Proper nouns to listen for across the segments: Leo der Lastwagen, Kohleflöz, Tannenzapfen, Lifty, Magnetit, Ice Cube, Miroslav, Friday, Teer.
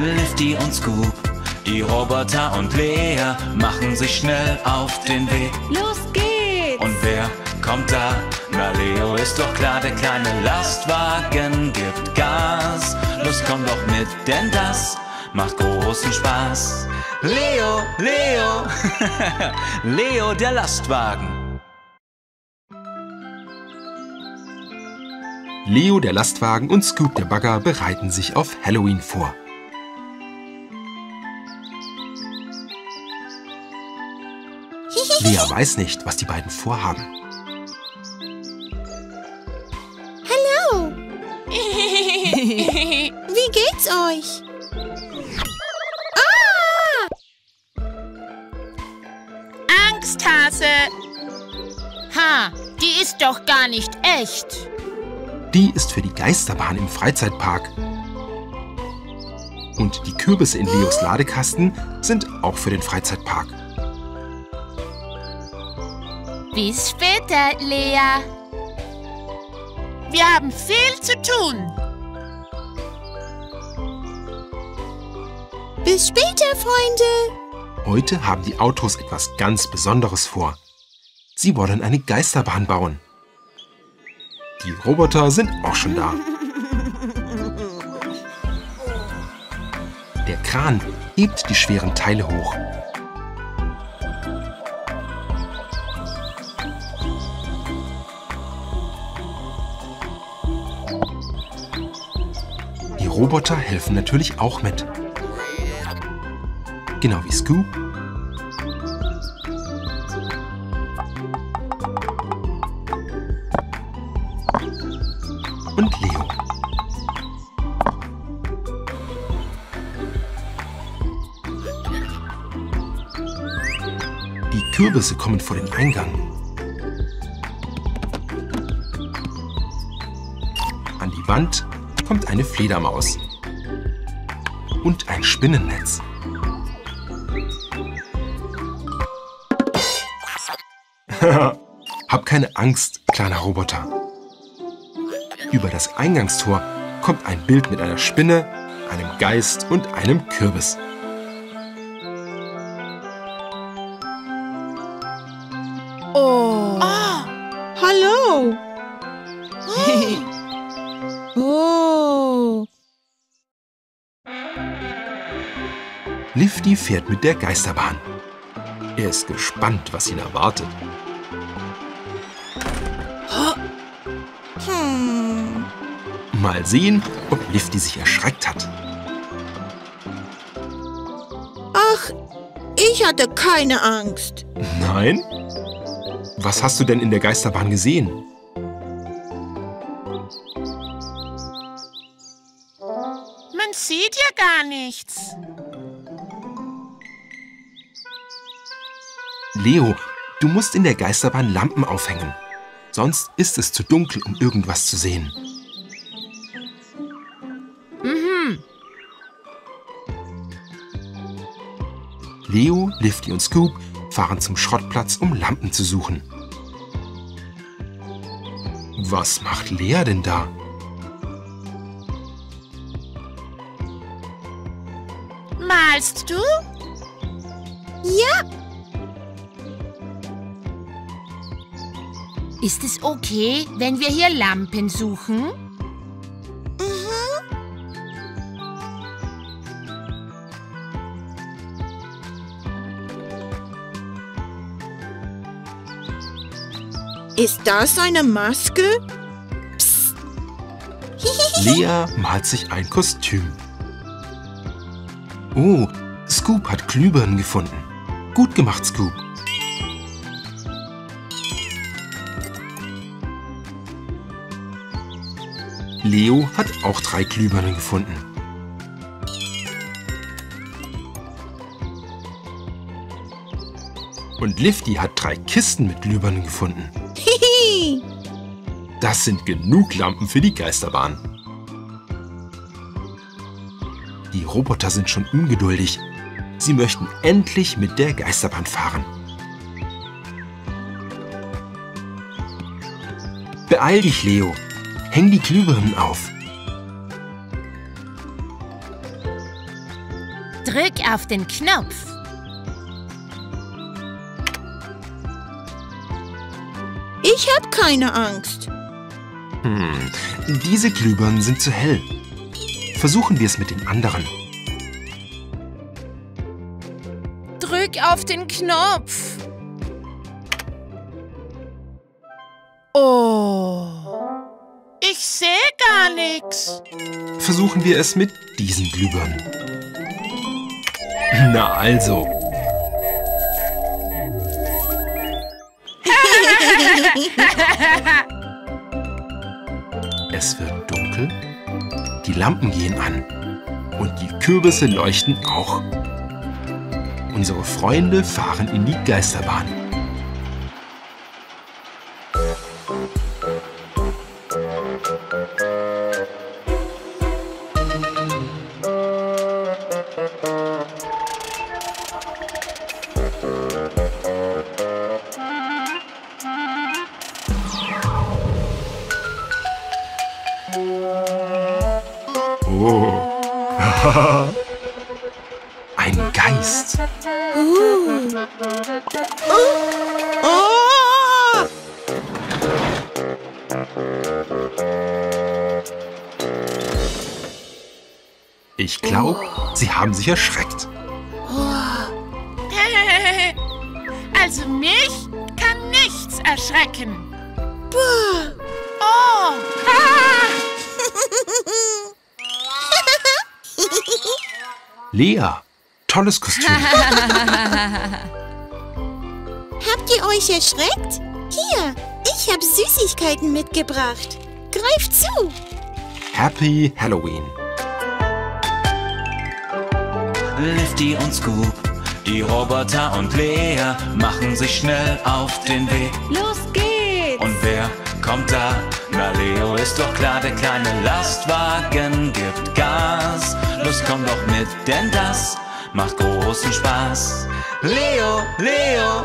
Lifty und Scoop. Die Roboter und Lea machen sich schnell auf den Weg. Los geht's! Und wer kommt da? Na, Leo ist doch klar, der kleine Lastwagen gibt Gas. Los, komm doch mit, denn das macht großen Spaß. Leo, Leo, Leo der Lastwagen. Leo der Lastwagen und Scoop der Bagger bereiten sich auf Halloween vor. Lea weiß nicht, was die beiden vorhaben. Hallo! Wie geht's euch? Ah! Angsthase! Ha, die ist doch gar nicht echt. Die ist für die Geisterbahn im Freizeitpark. Und die Kürbisse in Leos Ladekasten sind auch für den Freizeitpark. Bis später, Lea. Wir haben viel zu tun. Bis später, Freunde. Heute haben die Autos etwas ganz Besonderes vor. Sie wollen eine Geisterbahn bauen. Die Roboter sind auch schon da. Der Kran hebt die schweren Teile hoch. Roboter helfen natürlich auch mit. Genau wie Scoop. Und Leo. Die Kürbisse kommen vor den Eingang. An die Wand kommt eine Fledermaus und ein Spinnennetz. Hab keine Angst, kleiner Roboter. Über das Eingangstor kommt ein Bild mit einer Spinne, einem Geist und einem Kürbis. Oh! Ah, hallo! Oh. Lifty fährt mit der Geisterbahn. Er ist gespannt, was ihn erwartet. Mal sehen, ob Lifty sich erschreckt hat. Ach, ich hatte keine Angst. Nein? Was hast du denn in der Geisterbahn gesehen? Sieht ja gar nichts. Leo, du musst in der Geisterbahn Lampen aufhängen. Sonst ist es zu dunkel, um irgendwas zu sehen. Mhm. Leo, Lifty und Scoop fahren zum Schrottplatz, um Lampen zu suchen. Was macht Lea denn da? Malst du? Ja. Ist es okay, wenn wir hier Lampen suchen? Mhm. Ist das eine Maske? Psst. Lea malt sich ein Kostüm. Oh, Scoop hat Glühbirnen gefunden. Gut gemacht, Scoop. Leo hat auch 3 Glühbirnen gefunden. Und Lifty hat 3 Kisten mit Glühbirnen gefunden. Das sind genug Lampen für die Geisterbahn. Die Roboter sind schon ungeduldig. Sie möchten endlich mit der Geisterbahn fahren. Beeil dich, Leo. Häng die Glühbirnen auf. Drück auf den Knopf. Ich habe keine Angst. Diese Glühbirnen sind zu hell. Versuchen wir es mit den anderen. Drück auf den Knopf. Oh. Ich sehe gar nichts. Versuchen wir es mit diesen Glühbirnen. Na also. Es wird dunkel, die Lampen gehen an und die Kürbisse leuchten auch. Unsere Freunde fahren in die Geisterbahn. Oh. Ein Geist. Oh. Ich glaube, sie haben sich erschreckt. Also mich kann nichts erschrecken. Oh. Lea, tolles Kostüm. Habt ihr euch erschreckt? Hier, ich habe Süßigkeiten mitgebracht. Greift zu! Happy Halloween! Lifty und Scoop, die Roboter und Lea machen sich schnell auf den Weg. Los geht's! Und wer kommt da? Na, Leo ist doch klar, der kleine Lastwagen gibt Gas. Los, komm doch mit, denn das macht großen Spaß. Leo, Leo,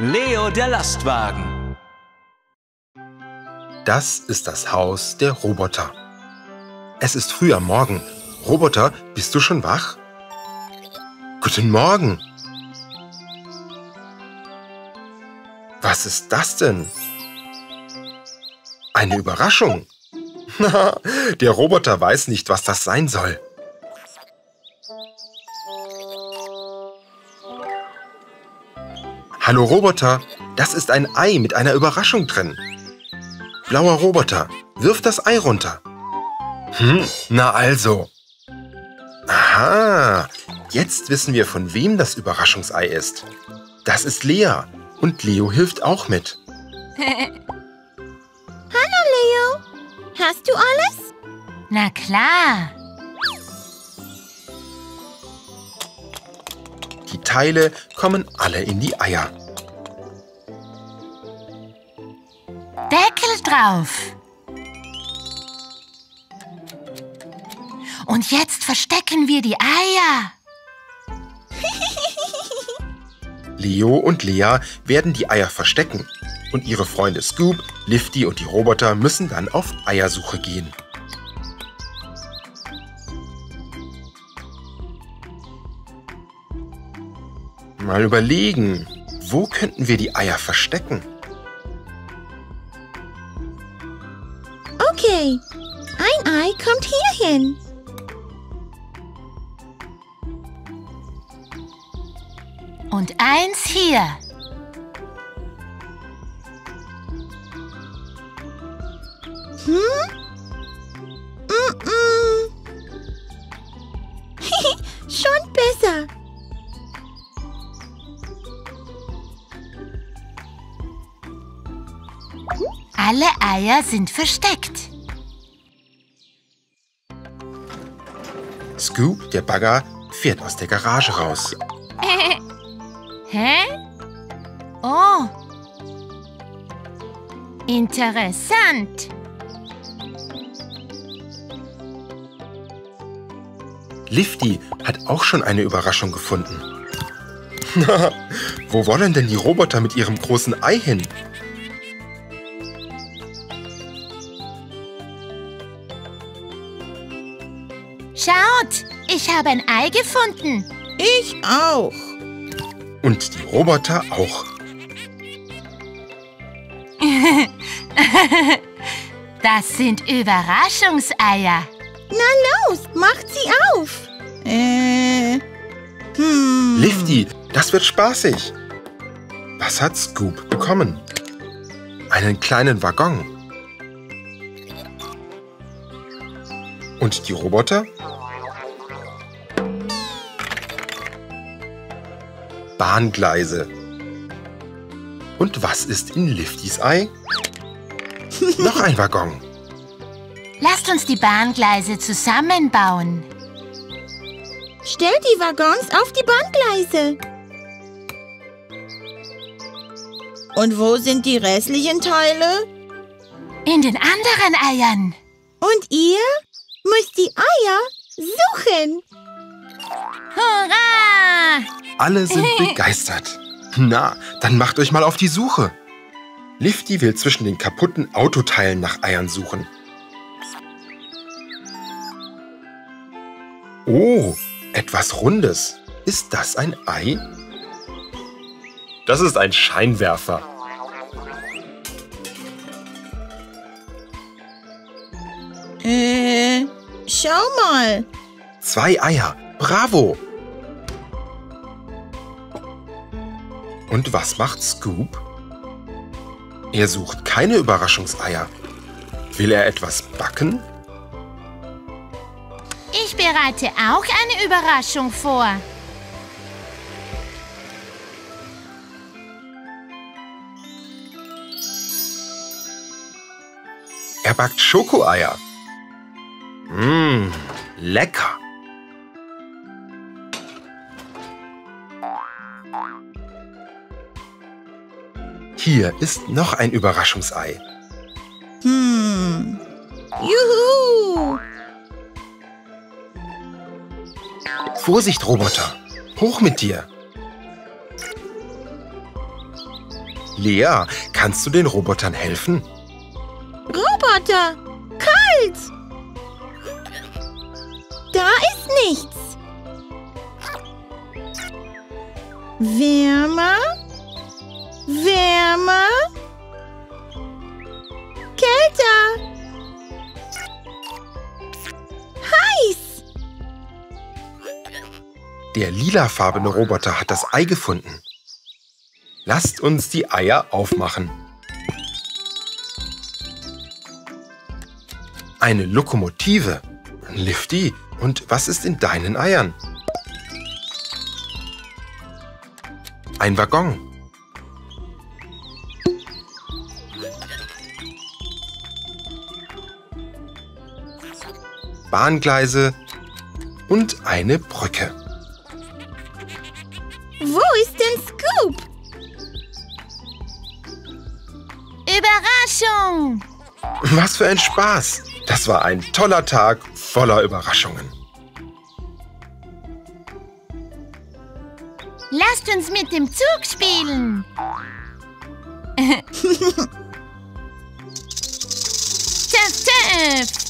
Leo der Lastwagen. Das ist das Haus der Roboter. Es ist früh am Morgen. Roboter, bist du schon wach? Guten Morgen. Was ist das denn? Eine Überraschung. Der Roboter weiß nicht, was das sein soll. Hallo Roboter, das ist ein Ei mit einer Überraschung drin. Blauer Roboter, wirf das Ei runter. Na also. Aha, jetzt wissen wir, von wem das Überraschungsei ist. Das ist Lea und Leo hilft auch mit. Hallo Leo, hast du alles? Na klar. Die Teile kommen alle in die Eier. Deckel drauf. Und jetzt verstecken wir die Eier. Leo und Lea werden die Eier verstecken. Und ihre Freunde Scoop, Lifty und die Roboter müssen dann auf Eiersuche gehen. Mal überlegen, wo könnten wir die Eier verstecken? Okay, ein Ei kommt hier hin. Und eins hier. Schon besser. Alle Eier sind versteckt. Scoop, der Bagger, fährt aus der Garage raus. Hä? Oh. Interessant. Lifty hat auch schon eine Überraschung gefunden. Wo wollen denn die Roboter mit ihrem großen Ei hin? Schaut, Ich habe ein Ei gefunden. Ich auch. Und die Roboter auch. Das sind Überraschungseier. Na los, macht sie auf. Lifty, das wird spaßig. Was hat Scoop bekommen? Einen kleinen Waggon. Und die Roboter? Bahngleise. Und was ist in Liftys Ei? Noch ein Waggon. Lasst uns die Bahngleise zusammenbauen. Stellt die Waggons auf die Bahngleise. Und wo sind die restlichen Teile? In den anderen Eiern. Und ihr müsst die Eier suchen. Hurra! Alle sind begeistert. Na, dann macht euch mal auf die Suche. Lifty will zwischen den kaputten Autoteilen nach Eiern suchen. Oh, etwas Rundes. Ist das ein Ei? Das ist ein Scheinwerfer. Schau mal. 2 Eier. Bravo. Und was macht Scoop? Er sucht keine Überraschungseier. Will er etwas backen? Ich bereite auch eine Überraschung vor. Er backt Schokoeier. Mmm, lecker. Hier ist noch ein Überraschungsei. Juhu! Vorsicht, Roboter! Hoch mit dir! Lea, kannst du den Robotern helfen? Roboter! Kalt! Da ist nichts! Wärmer? Wärmer? Kälter? Heiß! Der lilafarbene Roboter hat das Ei gefunden. Lasst uns die Eier aufmachen. Eine Lokomotive. Lifty, und was ist in deinen Eiern? Ein Waggon. Bahngleise und eine Brücke. Wo ist denn Scoop? Überraschung! Was für ein Spaß! Das war ein toller Tag voller Überraschungen. Lasst uns mit dem Zug spielen! Töff, töff!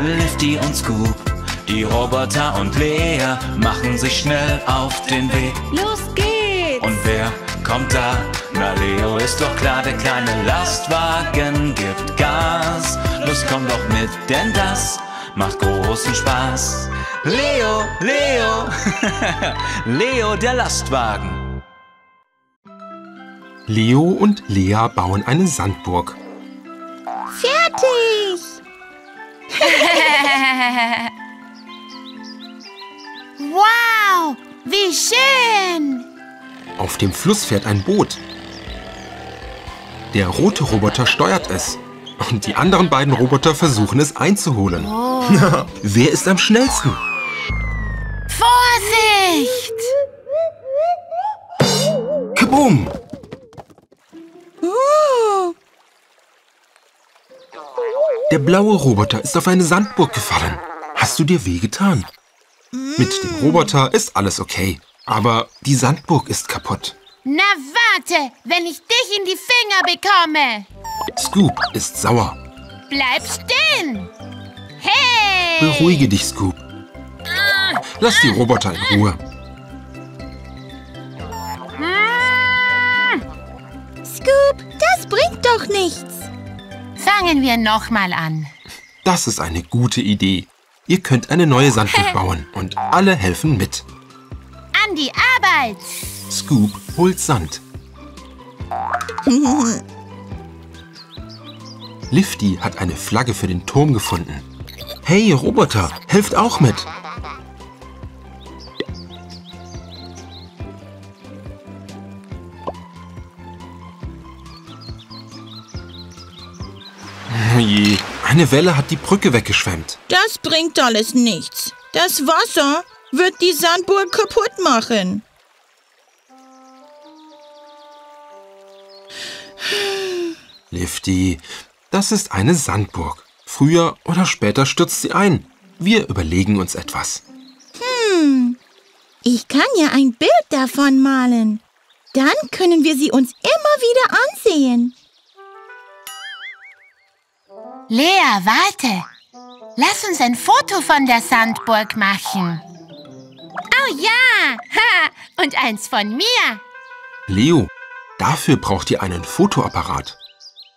Lifty und Scoop, die Roboter und Lea machen sich schnell auf den Weg. Los geht's! Und wer kommt da? Na, Leo ist doch klar, der kleine Lastwagen gibt Gas. Los, komm doch mit, denn das macht großen Spaß. Leo, Leo, Leo der Lastwagen. Leo und Lea bauen eine Sandburg. Fertig! Wow, wie schön! Auf dem Fluss fährt ein Boot. Der rote Roboter steuert es. Und die anderen beiden Roboter versuchen es einzuholen. Oh. Wer ist am schnellsten? Vorsicht! Kaboom! Der blaue Roboter ist auf eine Sandburg gefallen. Hast du dir wehgetan? Mit dem Roboter ist alles okay. Aber die Sandburg ist kaputt. Na warte, wenn ich dich in die Finger bekomme. Scoop ist sauer. Bleib stehen. Hey! Beruhige dich, Scoop. Lass die Roboter in Ruhe. Scoop, das bringt doch nichts. Fangen wir nochmal an. Das ist eine gute Idee. Ihr könnt eine neue Sandburg bauen und alle helfen mit. An die Arbeit! Scoop holt Sand. Lifty hat eine Flagge für den Turm gefunden. Hey, Roboter, helft auch mit! Oh je, eine Welle hat die Brücke weggeschwemmt. Das bringt alles nichts. Das Wasser wird die Sandburg kaputt machen. Lifty, das ist eine Sandburg. Früher oder später stürzt sie ein. Wir überlegen uns etwas. Ich kann ja ein Bild davon malen. Dann können wir sie uns immer wieder ansehen. Lea, warte. Lass uns ein Foto von der Sandburg machen. Oh ja! Ha! Und eins von mir. Leo, dafür braucht ihr einen Fotoapparat.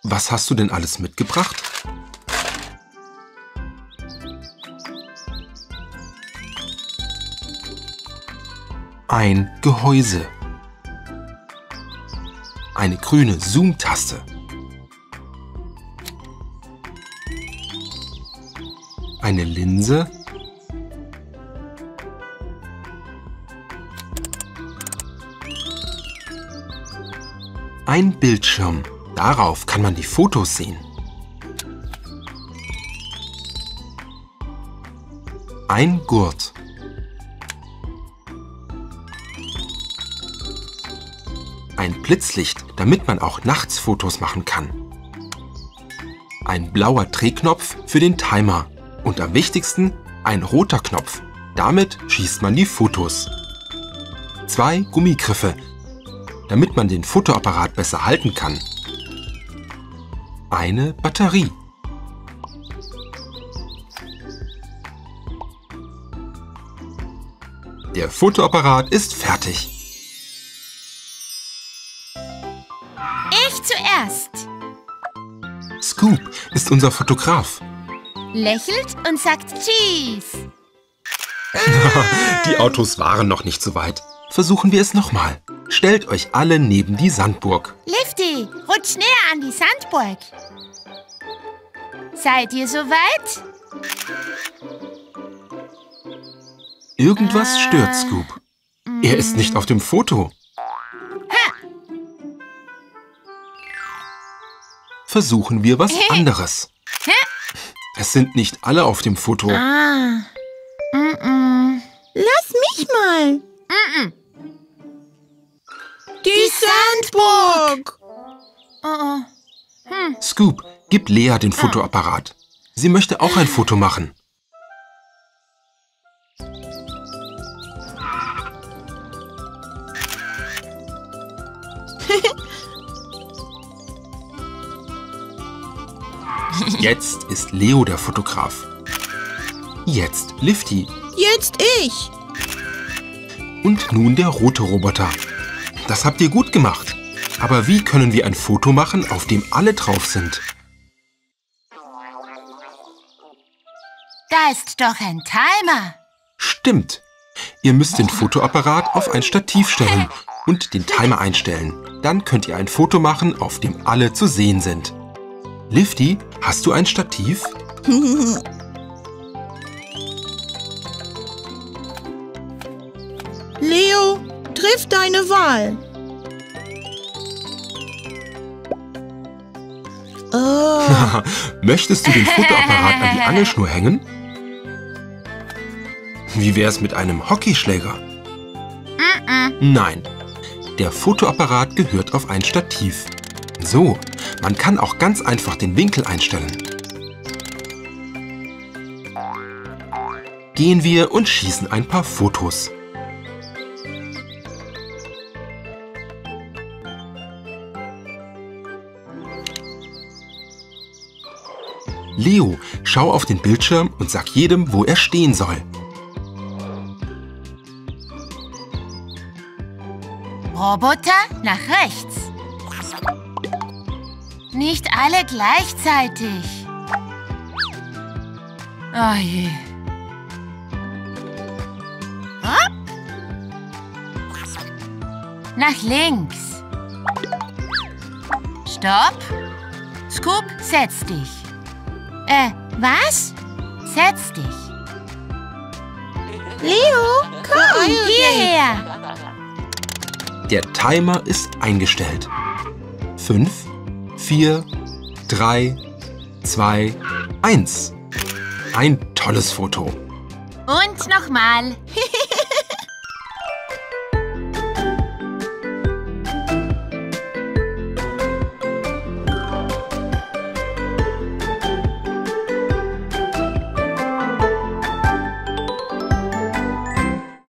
Was hast du denn alles mitgebracht? Ein Gehäuse. Eine grüne Zoom-Taste. Eine Linse. Ein Bildschirm. Darauf kann man die Fotos sehen. Ein Gurt. Ein Blitzlicht, damit man auch nachts Fotos machen kann. Ein blauer Drehknopf für den Timer. Und am wichtigsten ein roter Knopf. Damit schießt man die Fotos. 2 Gummigriffe, damit man den Fotoapparat besser halten kann. Eine Batterie. Der Fotoapparat ist fertig. Ich zuerst. Scoop ist unser Fotograf. Lächelt und sagt Cheese. Die Autos waren noch nicht so weit. Versuchen wir es nochmal. Stellt euch alle neben die Sandburg. Lifty, rutsch näher an die Sandburg. Seid ihr soweit? Irgendwas stört Scoop. Er ist nicht auf dem Foto. Ha. Versuchen wir was anderes. Ha. Es sind nicht alle auf dem Foto. Lass mich mal. Die Sandburg! Scoop, gib Lea den Fotoapparat. Sie möchte auch ein Foto machen. Jetzt ist Leo der Fotograf. Jetzt Lifty. Jetzt ich. Und nun der rote Roboter. Das habt ihr gut gemacht. Aber wie können wir ein Foto machen, auf dem alle drauf sind? Da ist doch ein Timer. Stimmt. Ihr müsst den Fotoapparat auf ein Stativ stellen und den Timer einstellen. Dann könnt ihr ein Foto machen, auf dem alle zu sehen sind. Lifty, hast du ein Stativ? Leo, triff deine Wahl. Oh. Möchtest du den Fotoapparat an die Angelschnur hängen? Wie wär's mit einem Hockeyschläger? Nein, der Fotoapparat gehört auf ein Stativ. So, man kann auch ganz einfach den Winkel einstellen. Gehen wir und schießen ein paar Fotos. Leo, schau auf den Bildschirm und sag jedem, wo er stehen soll. Roboter nach rechts. Nicht alle gleichzeitig. Oh je. Hopp. Nach links. Stopp. Scoop, setz dich. Was? Setz dich. Leo, komm hierher. Der Timer ist eingestellt. 5, 4, 3, 2, 1. Ein tolles Foto. Und nochmal.